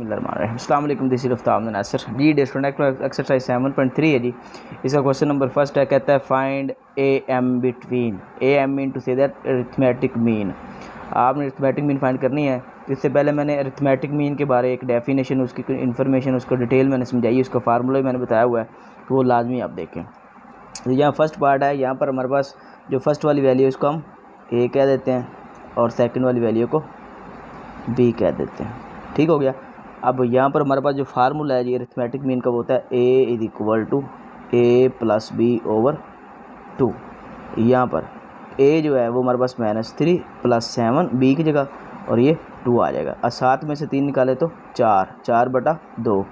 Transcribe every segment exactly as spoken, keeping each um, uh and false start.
अस्सलाम वालेकुम, this is Aftab Ahmad Nasir. जी डिस्कनेक्ट एक्सरसाइज सेवन पॉइंट थ्री है जी। इसका क्वेश्चन नंबर फर्स्ट है, कहता है find A M between. A M mean to say that arithmetic mean. आपने अरिथमेटिक मीन फाइंड करनी है। इससे पहले मैंने अरिथमेटिक मीन के बारे एक डेफिनेशन, उसकी इन्फॉर्मेशन, उसको डिटेल मैंने समझाई, उसका फार्मूला भी मैंने बताया हुआ है, तो वो लाजमी आप देखें। तो यहाँ फर्स्ट पार्ट है, यहाँ पर हमारे पास जो फर्स्ट वाली वैल्यू है उसको हम ए कह देते हैं और सेकेंड वाली वैल्यू को बी कह देते हैं। ठीक हो गया। अब यहाँ पर हमारे पास जो फार्मूला है जी अरिथमेटिक मीन का, वो होता है A is equal to A plus B over two. यहाँ पर ए जो है वो हमारे पास minus three plus seven B की जगह, और ये टू आ जाएगा। और सात में से तीन निकाले तो चार, चार बटा दो,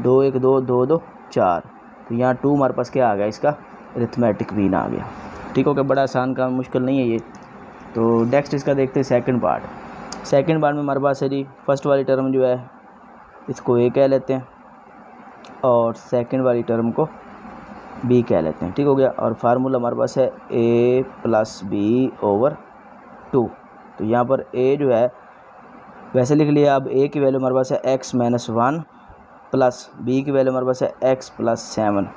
दो एक दो, दो दो चार। तो यहाँ टू हमारे पास क्या आ गया, इसका अरिथमेटिक मीन आ गया। ठीक हो गया। बड़ा आसान काम, मुश्किल नहीं है ये। तो नेक्स्ट इसका देखते हैं सेकेंड पार्ट। सेकेंड पार्ट में हमारे पास है जी फर्स्ट वाली टर्म जो है इसको ए कह लेते हैं और सेकंड वाली टर्म को बी कह लेते हैं। ठीक हो गया। और फार्मूला हमारे पास है A plus B over two. तो यहाँ पर ए जो है वैसे लिख लिया। अब ए की वैल्यू हमारे पास है X minus one plus B की वैल्यू हमारे पास है एक्स प्लस सेवन।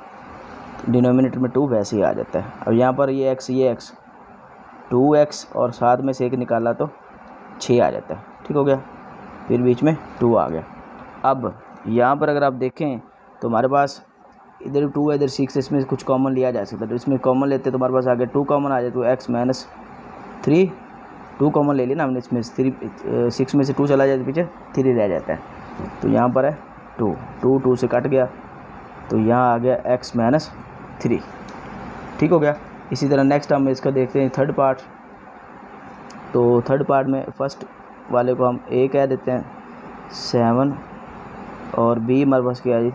डिनोमिनेटर में टू वैसे ही आ जाता है। अब यहाँ पर ये एक्स, ये एक्स, टू एक्स और साथ में से एक निकाला तो छः आ जाता है। ठीक हो गया। फिर बीच में टू आ गया। अब यहाँ पर अगर आप देखें तो हमारे पास इधर टू है, इधर सिक्स, इसमें कुछ कॉमन लिया जा सकता है। तो इसमें कॉमन लेते तो हमारे पास आगे टू कॉमन आ जाए, तो X minus three, two common ले लिया ना हमने, इसमें थ्री, सिक्स में से टू चला जाए तो पीछे थ्री रह जाता है। तो यहाँ पर है टू, टू टू से कट गया, तो यहाँ आ गया एक्स माइनस थ्री। ठीक हो गया। इसी तरह नेक्स्ट हम इसका देखते हैं थर्ड पार्ट। तो थर्ड पार्ट में फर्स्ट वाले को हम ए कह देते हैं सेवन और बी हमारे पास क्या है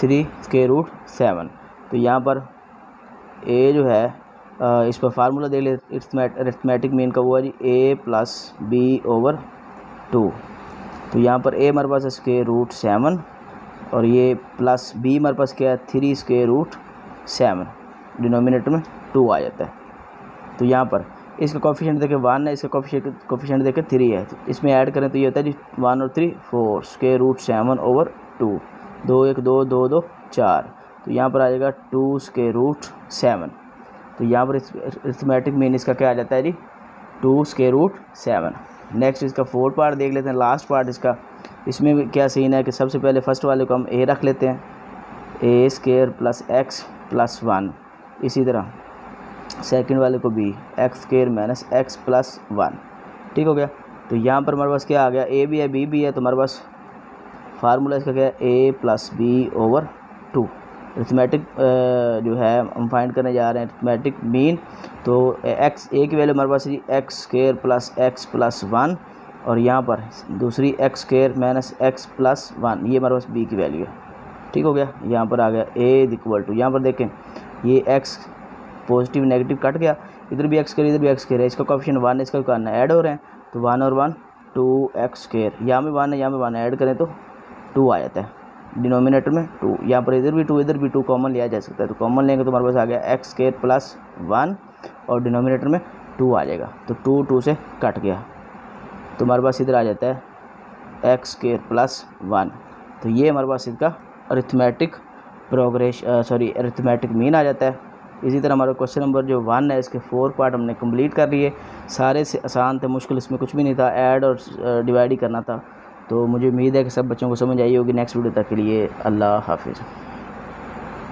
थ्री के रूट सेवन। तो यहाँ पर ए जो है आ, इस पर फार्मूला देख ले अरिथमेटिक मीन का, वो है जी A plus B over two. तो यहाँ पर ए हमारे पास है स्क्वायर रूट सेवन और ये प्लस बी हमारे पास क्या है three square root seven. Denominator में टू आ जाता है। तो यहाँ पर इसका कोफिशिएंट देखें वन है, इसका कोफिशिएंट देखें थ्री है, तो इसमें ऐड करें तो ये होता है जी वन और three four square root seven over two, दो एक दो, दो दो चार। तो यहाँ पर आ जाएगा टू स्क्वायर रूट सेवन। तो यहाँ पर अरिथमेटिक मीन इसका क्या आ जाता है जी two square root seven. Next इसका फोर्थ पार्ट देख लेते हैं, लास्ट पार्ट इसका। इसमें क्या सीन है कि सबसे पहले फर्स्ट वाले को हम ए रख लेते हैं, A square plus X plus one. इसी तरह सेकंड वाले को B X square minus X plus one. ठीक हो गया। तो यहाँ पर हमारे पास क्या आ गया, ए भी है बी भी है, तो हमारे पास फार्मूला इसका क्या है A plus B over two. Arithmetic जो है हम फाइंड करने जा रहे हैं अरिथमेटिक मीन। तो एक्स, ए की वैल्यू हमारे पास है X square plus X plus one और यहाँ पर दूसरी X square minus X plus one, ये हमारे पास बी की वैल्यू है। ठीक हो गया। यहाँ पर आ गया ए इक्वल टू, यहाँ पर देखें ये एक्स पॉजिटिव नेगेटिव कट गया, इधर भी एक्स स्क्वायर इधर भी एक्स स्क्वायर है, इसका कोएफिशिएंट वन है, इसका करना ऐड हो रहे हैं तो वन और वन टू एक्स स्क्वायर, यहाँ में वन है यहाँ में वन, ऐड करें तो टू आ जाता है। डिनोमिनेटर में टू, यहाँ पर इधर भी टू इधर भी टू कॉमन लिया जा सकता है, तो कॉमन लेंगे तो हमारे पास आ गया एक्स स्क्वायर प्लस वन और डिनोमिनेटर में टू आ जाएगा। तो टू टू से कट गया तो हमारे पास इधर आ जाता है एक्स स्क्वायर प्लस वन। तो ये हमारे पास इसका arithmetic progress sorry arithmetic mean आ जाता है। इसी तरह हमारा क्वेश्चन नंबर जो वन है इसके फोर पार्ट हमने कंप्लीट कर लिए। सारे से आसान थे, मुश्किल इसमें कुछ भी नहीं था, ऐड और डिवाइड ही करना था। तो मुझे उम्मीद है कि सब बच्चों को समझ आई होगी। नेक्स्ट वीडियो तक के लिए अल्लाह हाफिज़।